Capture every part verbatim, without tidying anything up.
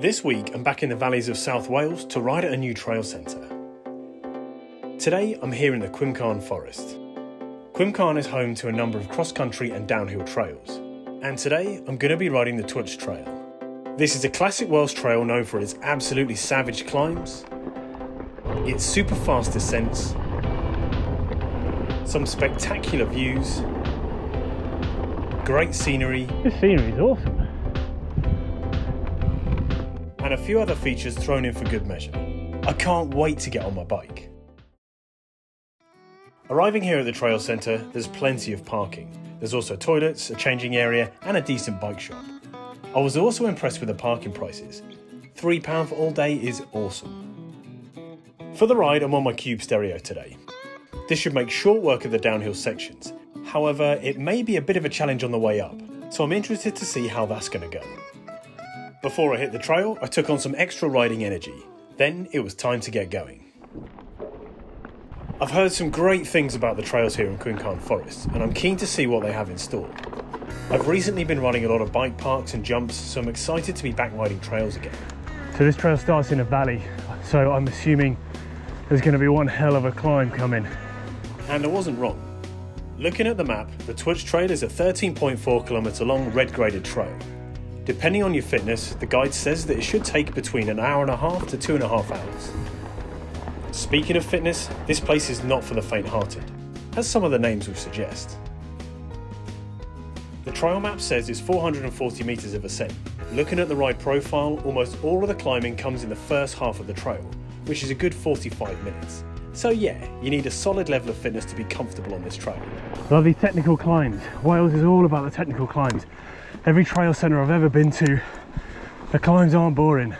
This week I'm back in the valleys of South Wales to ride at a new trail centre. Today I'm here in the Cwmcarn Forest. Cwmcarn is home to a number of cross-country and downhill trails, and today I'm going to be riding the Twrch Trail. This is a classic Welsh trail known for its absolutely savage climbs, its super fast descents, some spectacular views, great scenery. This scenery is awesome. And a few other features thrown in for good measure. I can't wait to get on my bike. Arriving here at the trail centre, there's plenty of parking. There's also toilets, a changing area, and a decent bike shop. I was also impressed with the parking prices. three pounds for all day is awesome. For the ride, I'm on my Cube Stereo today. This should make short work of the downhill sections. However, it may be a bit of a challenge on the way up, so I'm interested to see how that's going to go. Before I hit the trail, I took on some extra riding energy. Then it was time to get going. I've heard some great things about the trails here in Cwmcarn Forest, and I'm keen to see what they have in store. I've recently been riding a lot of bike parks and jumps, so I'm excited to be back riding trails again. So this trail starts in a valley, so I'm assuming there's going to be one hell of a climb coming. And I wasn't wrong. Looking at the map, the Twrch Trail is a thirteen point four kilometre long red-graded trail. Depending on your fitness, the guide says that it should take between an hour and a half to two and a half hours. Speaking of fitness, this place is not for the faint-hearted, as some of the names will suggest. The trail map says it's four hundred forty metres of ascent. Looking at the ride profile, almost all of the climbing comes in the first half of the trail, which is a good forty-five minutes. So yeah, you need a solid level of fitness to be comfortable on this trail. Lovely technical climbs. Wales is all about the technical climbs. Every trail centre I've ever been to, the climbs aren't boring.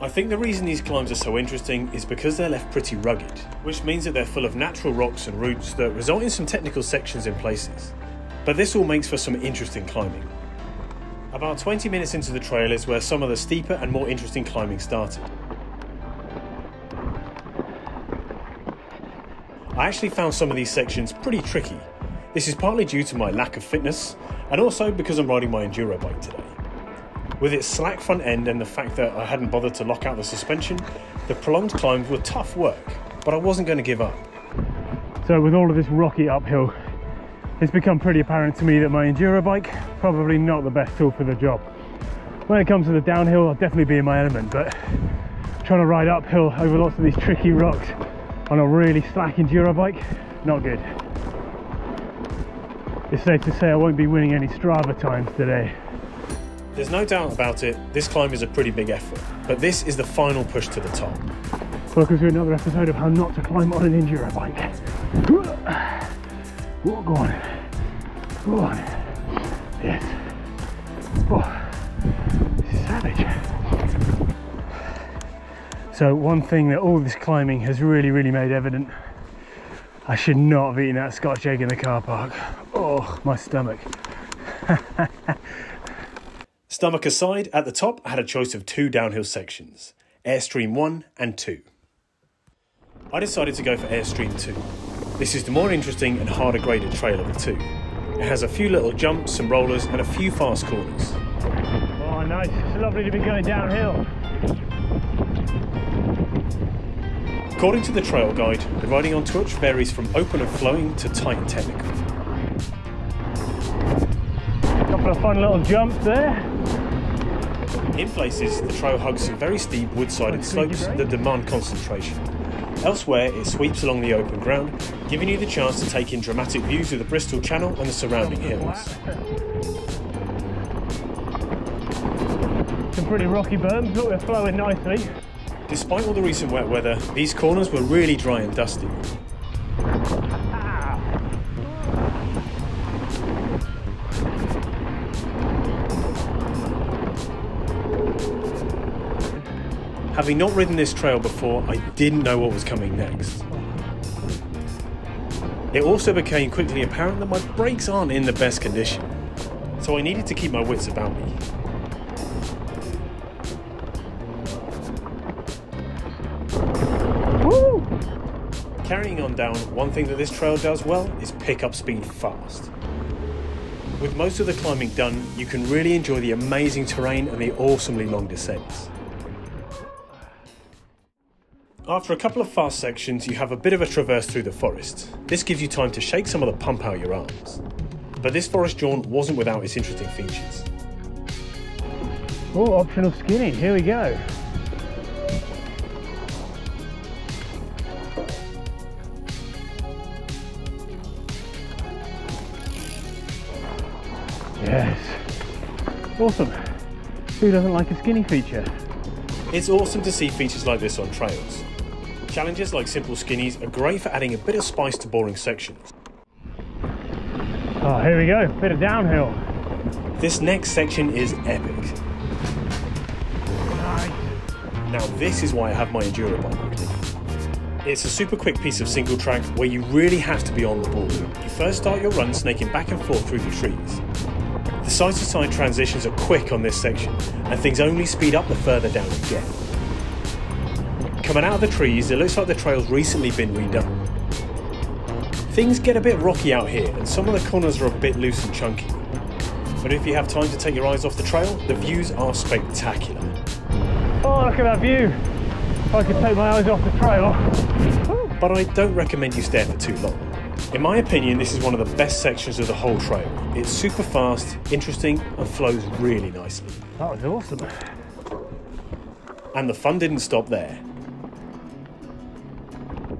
I think the reason these climbs are so interesting is because they're left pretty rugged, which means that they're full of natural rocks and roots that result in some technical sections in places. But this all makes for some interesting climbing. About twenty minutes into the trail is where some of the steeper and more interesting climbing started. I actually found some of these sections pretty tricky. This is partly due to my lack of fitness, and also because I'm riding my enduro bike today. With its slack front end and the fact that I hadn't bothered to lock out the suspension, the prolonged climbs were tough work, but I wasn't going to give up. So with all of this rocky uphill, it's become pretty apparent to me that my enduro bike, probably not the best tool for the job. When it comes to the downhill, I'll definitely be in my element, but trying to ride uphill over lots of these tricky rocks on a really slack enduro bike, not good. It's safe to say I won't be winning any Strava times today. There's no doubt about it, this climb is a pretty big effort, but this is the final push to the top. Welcome to another episode of how not to climb on an enduro bike. Oh, go on, go on, yes. Oh, this is savage. So one thing that all this climbing has really, really made evident, I should not have eaten that Scotch egg in the car park. Oh, my stomach. Stomach aside, at the top I had a choice of two downhill sections, Airstream one and two. I decided to go for Airstream two. This is the more interesting and harder graded trail of the two. It has a few little jumps, some rollers and a few fast corners. Oh, nice. It's lovely to be going downhill. According to the trail guide, the riding on Twrch varies from open and flowing to tight and technical. Couple of fun little jumps there. In places, the trail hugs some very steep wood-sided slopes that demand concentration. Elsewhere, it sweeps along the open ground, giving you the chance to take in dramatic views of the Bristol Channel and the surrounding hills. Some pretty rocky berms, but we're flowing nicely. Despite all the recent wet weather, these corners were really dry and dusty. Having not ridden this trail before, I didn't know what was coming next. It also became quickly apparent that my brakes aren't in the best condition, so I needed to keep my wits about me. Carrying on down, one thing that this trail does well is pick up speed fast. With most of the climbing done, you can really enjoy the amazing terrain and the awesomely long descents. After a couple of fast sections, you have a bit of a traverse through the forest. This gives you time to shake some of the pump out your arms. But this forest jaunt wasn't without its interesting features. Oh, optional skinny, here we go. Yes, awesome. Who doesn't like a skinny feature? It's awesome to see features like this on trails. Challenges like simple skinnies are great for adding a bit of spice to boring sections. Oh, here we go, bit of downhill. This next section is epic. Nice. Now this is why I have my Enduro bike with me. It's a super quick piece of single track where you really have to be on the ball. You first start your run snaking back and forth through the trees. The side-to-side transitions are quick on this section, and things only speed up the further down you get. Coming out of the trees, it looks like the trail's recently been redone. Things get a bit rocky out here, and some of the corners are a bit loose and chunky. But if you have time to take your eyes off the trail, the views are spectacular. Oh, look at that view! If I could take my eyes off the trail. But I don't recommend you stare for too long. In my opinion, this is one of the best sections of the whole trail. It's super fast, interesting, and flows really nicely. That was awesome. And the fun didn't stop there.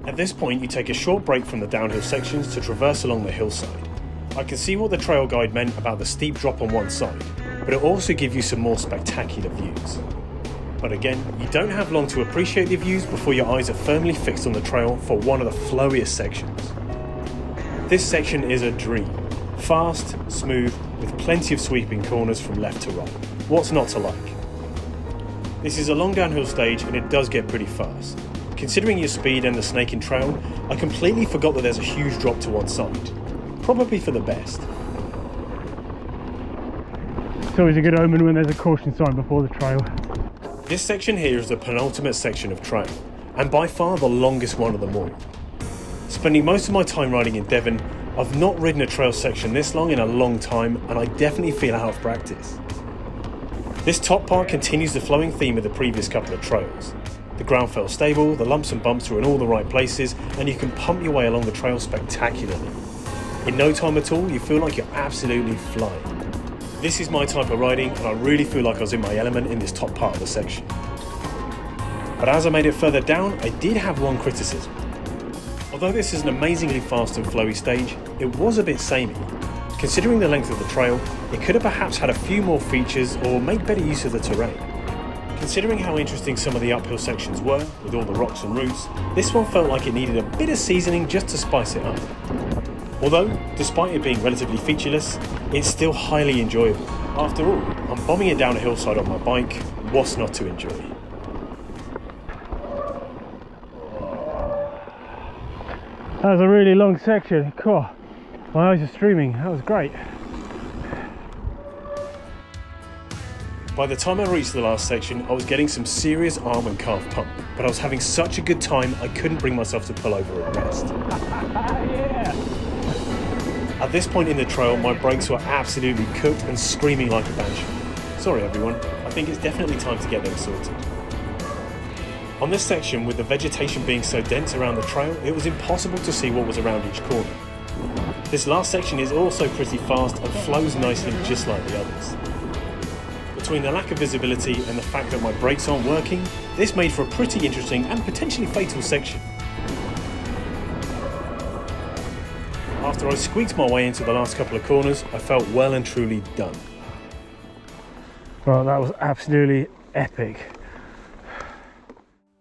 At this point, you take a short break from the downhill sections to traverse along the hillside. I can see what the trail guide meant about the steep drop on one side, but it also gives you some more spectacular views. But again, you don't have long to appreciate the views before your eyes are firmly fixed on the trail for one of the flowiest sections. This section is a dream. Fast, smooth, with plenty of sweeping corners from left to right. What's not to like? This is a long downhill stage and it does get pretty fast. Considering your speed and the snaking trail, I completely forgot that there's a huge drop to one side. Probably for the best. It's always a good omen when there's a caution sign before the trail. This section here is the penultimate section of trail, and by far the longest one of them all. Spending most of my time riding in Devon, I've not ridden a trail section this long in a long time, and I definitely feel out of practice. This top part continues the flowing theme of the previous couple of trails. The ground felt stable, the lumps and bumps are in all the right places, and you can pump your way along the trail spectacularly. In no time at all, you feel like you're absolutely flying. This is my type of riding, and I really feel like I was in my element in this top part of the section. But as I made it further down, I did have one criticism. Although this is an amazingly fast and flowy stage, it was a bit samey. Considering the length of the trail, it could have perhaps had a few more features or made better use of the terrain. Considering how interesting some of the uphill sections were, with all the rocks and roots, this one felt like it needed a bit of seasoning just to spice it up. Although, despite it being relatively featureless, it's still highly enjoyable. After all, I'm bombing it down a hillside on my bike, what's not to enjoy? That was a really long section. Cool. My eyes are streaming. That was great. By the time I reached the last section, I was getting some serious arm and calf pump, but I was having such a good time I couldn't bring myself to pull over and rest. Yeah. At this point in the trail, my brakes were absolutely cooked and screaming like a banshee. Sorry everyone, I think it's definitely time to get them sorted. On this section, with the vegetation being so dense around the trail, it was impossible to see what was around each corner. This last section is also pretty fast and flows nicely just like the others. Between the lack of visibility and the fact that my brakes aren't working, this made for a pretty interesting and potentially fatal section. After I squeaked my way into the last couple of corners, I felt well and truly done. Well, that was absolutely epic.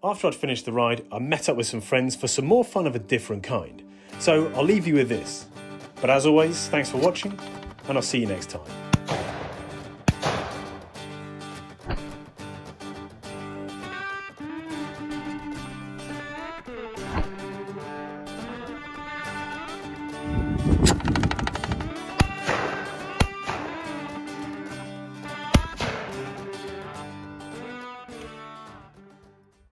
After I'd finished the ride, I met up with some friends for some more fun of a different kind. So I'll leave you with this. But as always, thanks for watching, and I'll see you next time.